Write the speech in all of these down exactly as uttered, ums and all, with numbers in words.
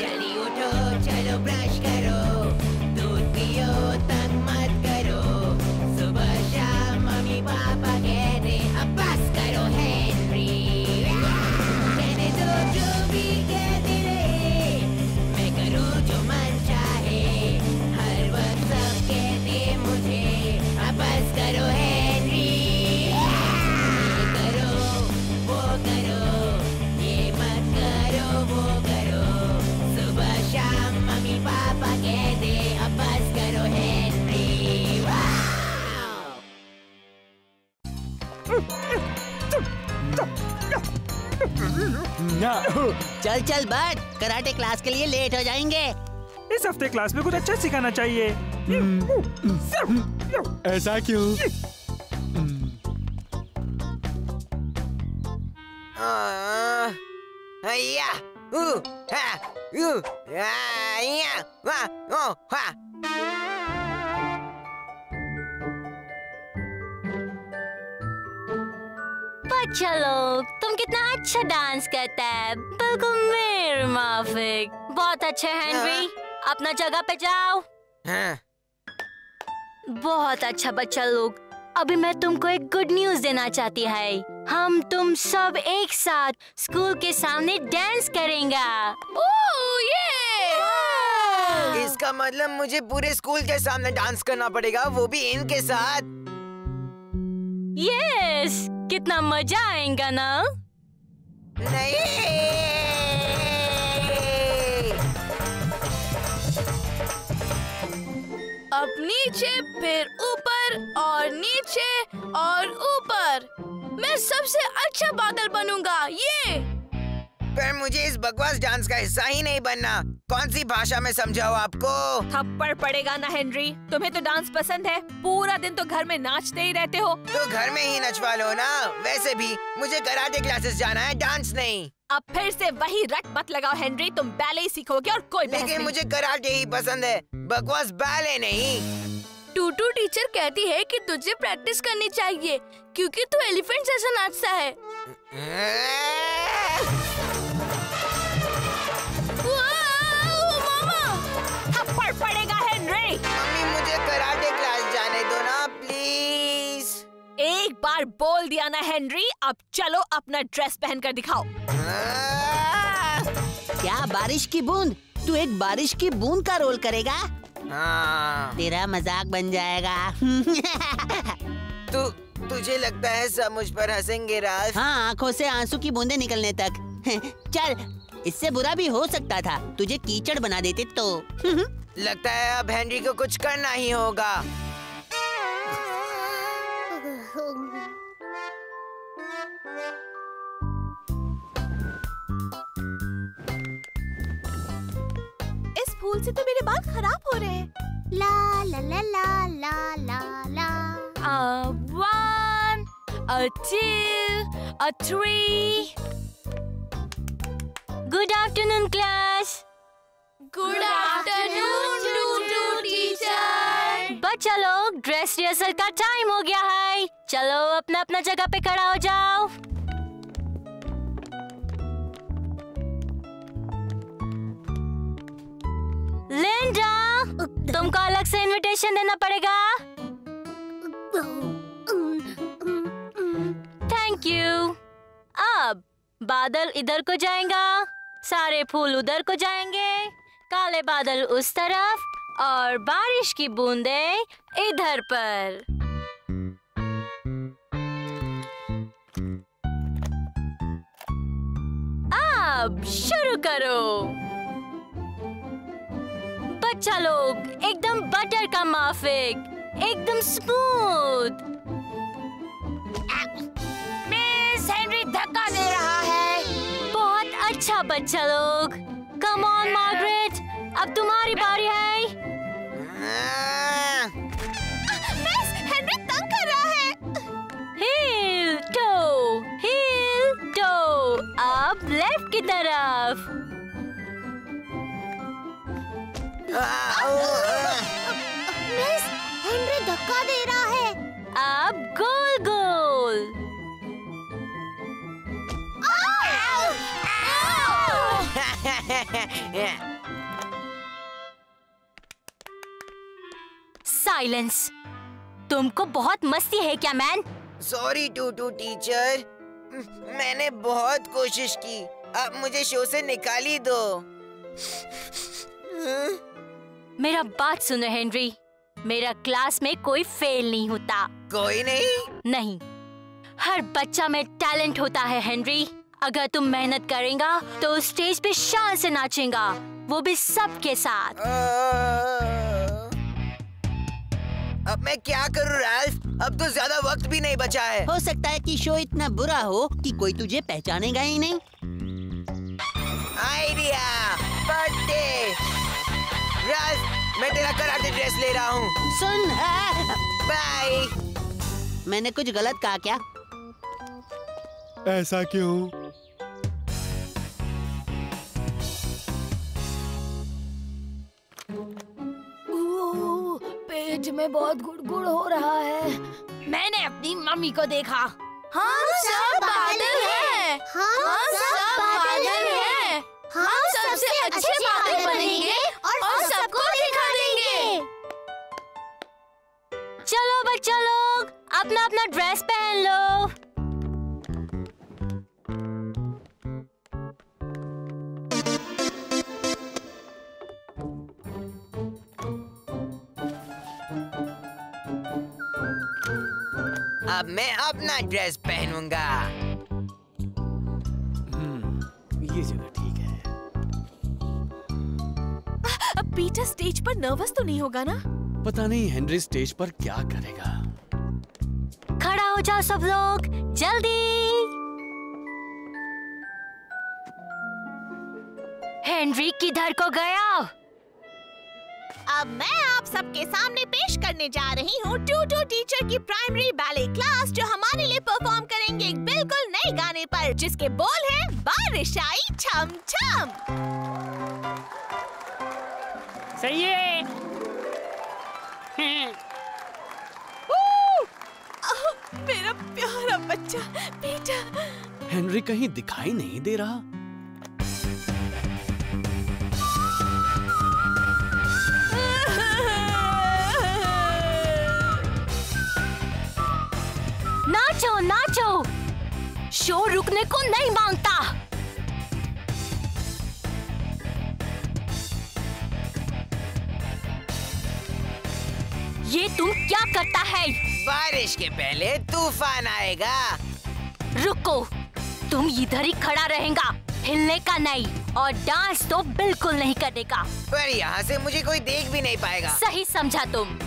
जल्दी उठो चलो ब्रश करो, दूध पियो तंग मत करो, सुबह शाम मम्मी पापा कह रहे अब बस करो हेनरी। कहने दो जो भी कहते रहे, मैं करूँ जो मन चाहे, हर वक्त सब कहते मुझे अब बस करो हेनरी। ये करो वो करो, ये मत करो वो करो, सुबह शाम मम्मी पापा कहते अब बस करो हेनरी। चल चल बट, कराटे क्लास के लिए लेट हो जाएंगे। इस हफ्ते क्लास में कुछ अच्छा सिखाना चाहिए। ऐसा क्यों? या उ हा यू या वा ओ हा। बच्चा लोग, तुम कितना अच्छा डांस करता है, बिल्कुल मेरे माफिक। बहुत अच्छे हेनरी, अपना जगह पे जाओ। हाँ। बहुत अच्छा बच्चा लोग, अभी मैं तुमको एक गुड न्यूज देना चाहती है। हम तुम सब एक साथ स्कूल के सामने डांस करेंगे। ओह ये! इसका मतलब मुझे पूरे स्कूल के सामने डांस करना पड़ेगा, वो भी इनके साथ। यस, कितना मजा आएगा ना? नहीं। अब नीचे फिर ऊपर और नीचे और ऊपर। मैं सबसे अच्छा बादल बनूंगा। ये पर मुझे इस बकवास डांस का हिस्सा ही नहीं बनना। कौन सी भाषा में समझाओ आपको? थप्पड़ पड़ेगा ना हेनरी, तुम्हें तो डांस पसंद है, पूरा दिन तो घर में नाचते ही रहते हो। तो घर में ही नचवा लो ना। वैसे भी मुझे कराटे क्लासेस जाना है, डांस नहीं। अब फिर से वही रट मत लगाओ हेनरी, तुम बैले ही सीखोगे और कोई बहस नहीं। मुझे कराटे ही पसंद है, बकवास बैले नहीं। टूटू टीचर कहती है कि तुझे प्रैक्टिस करनी चाहिए क्योंकि तू एलिफेंट जैसा नाचता है। वाओ मामा, थप्पड़ पड़ेगा हेनरी। मम्मी मुझे कराटे क्लास जाने दो ना प्लीज। एक बार बोल दिया ना हेनरी, अब चलो अपना ड्रेस पहन कर दिखाओ। क्या बारिश की बूंद, तू एक बारिश की बूंद का रोल करेगा? हाँ। तेरा मजाक बन जाएगा। तू तु, तुझे लगता है सब मुझ पर हंसेंगे राज? हाँ, आँखों से आंसू की बूंदें निकलने तक। चल, इससे बुरा भी हो सकता था, तुझे कीचड़ बना देते तो। लगता है अब हेनरी को कुछ करना ही होगा। फूल से तो मेरे बाल खराब हो रहे हैं। ला ला ला ला ला ला ला। A one, a two, a three. Good afternoon, class. Good afternoon, Tutu teacher. बच्चा लोग, ड्रेस रिहर्सल का टाइम हो गया है। चलो अपना अपना जगह पे खड़ा हो जाओ। लिंडा, तुमको अलग से इनविटेशन देना पड़ेगा। Thank you. अब बादल इधर को जाएगा, सारे फूल उधर को जाएंगे, काले बादल उस तरफ और बारिश की बूंदें इधर पर। अब शुरू करो। बच्चा लोग, एकदम बटर का माफिक, एकदम स्मूथ। मिस हेनरी धक्का दे रहा है। बहुत अच्छा बच्चा लोग। कम ऑन मार्गरेट, अब तुम्हारी बारी है। मिस हेनरी तंग कर रहा है। हील टो, हील टो, अब लेफ्ट की तरफ। मिस हेनरी धक्का दे रहा है। अब गोल गोल। आओ, आओ। साइलेंस। तुमको बहुत मस्ती है क्या मैन? सॉरी टूटू टीचर, मैंने बहुत कोशिश की। आप मुझे शो से निकाल ही दो। मेरा बात सुनो हेनरी, मेरा क्लास में कोई फेल नहीं होता। कोई नहीं? नहीं, हर बच्चा में टैलेंट होता है हेनरी। अगर तुम मेहनत करेगा तो स्टेज पे शान से नाचेगा, वो भी सबके साथ। अब मैं क्या करूं रैल्फ? अब तो ज्यादा वक्त भी नहीं बचा है। हो सकता है कि शो इतना बुरा हो कि कोई तुझे पहचानेगा ही नहीं। Idea, birthday. रैल्फ, मैं तेरा कराटे ड्रेस ले रहा हूँ। सुन, बाय। मैंने कुछ गलत कहा क्या? ऐसा क्यों? पेट में बहुत गुड़गुड़ हो रहा है। मैंने अपनी मम्मी को देखा। हम सब बादल हैं। हम सब बादल हैं। हम सबसे अच्छे बादल बनेंगे और सबको दिखा देंगे। चलो बच्चा लोग, अपना अपना ड्रेस पहन लो। अब मैं अपना ड्रेस पहनूंगा। हम्म, ये जगह ठीक है। अब पीटर स्टेज पर नर्वस तो नहीं होगा ना? पता नहीं हेनरी स्टेज पर क्या करेगा। खड़ा हो जाओ सब लोग, जल्दी। हेनरी किधर को गया? अब मैं आप सबके सामने पेश करने जा रही हूँ टूटू टीचर की प्राइमरी बैले क्लास, जो हमारे लिए परफॉर्म करेंगे एक बिल्कुल नए गाने पर, जिसके बोल हैं बारिश आई छम छम। सही है। मेरा प्यारा बच्चा पीटर। हेनरी कहीं दिखाई नहीं दे रहा। नाचो नाचो, शो रुकने को नहीं मांगता। ये तुम क्या करता है? बारिश के पहले तूफान आएगा। रुको, तुम इधर ही खड़ा रहेगा, हिलने का नहीं, और डांस तो बिल्कुल नहीं करेगा। पर यहाँ से मुझे कोई देख भी नहीं पाएगा। सही समझा तुम।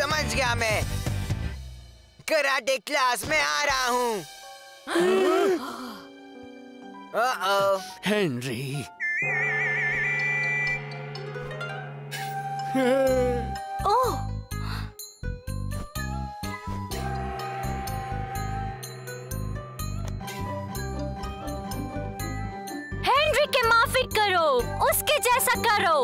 समझ गया, मैं कराटे क्लास में आ रहा हूँ। हेनरी। ओह। हेनरी के माफी करो, उसके जैसा करो।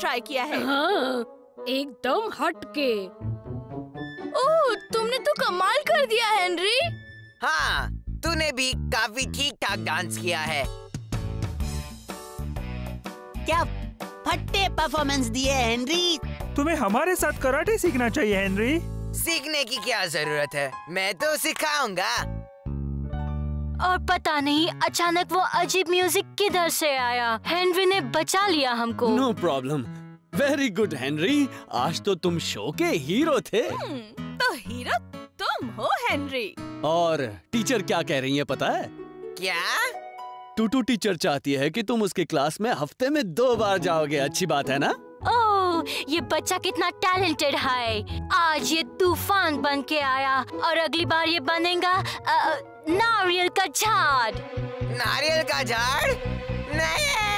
ट्राई किया है। हाँ, एकदम हटके। ओह, तुमने तो कमाल कर दिया हेनरी। हाँ, तूने भी काफी ठीक ठाक डांस किया है। क्या फट्टे परफॉर्मेंस दिए हेनरी। तुम्हें हमारे साथ कराटे सीखना चाहिए हेनरी। सीखने की क्या जरूरत है, मैं तो सिखाऊंगा। और पता नहीं अचानक वो अजीब म्यूजिक किधर से आया। हेनरी ने बचा लिया हमको। No problem. Very good Henry, आज तो तुम शो के हीरो थे। तो हीरो तुम हो हेनरी। और टीचर क्या कह रही है पता है? क्या? टूटू टीचर चाहती है कि तुम उसके क्लास में हफ्ते में दो बार जाओगे। अच्छी बात है ना? ओह, ये बच्चा कितना टैलेंटेड है। आज ये तूफान बन के आया और अगली बार ये बनेगा आ, नारियल का झाड़। नारियल का झाड़? नहीं।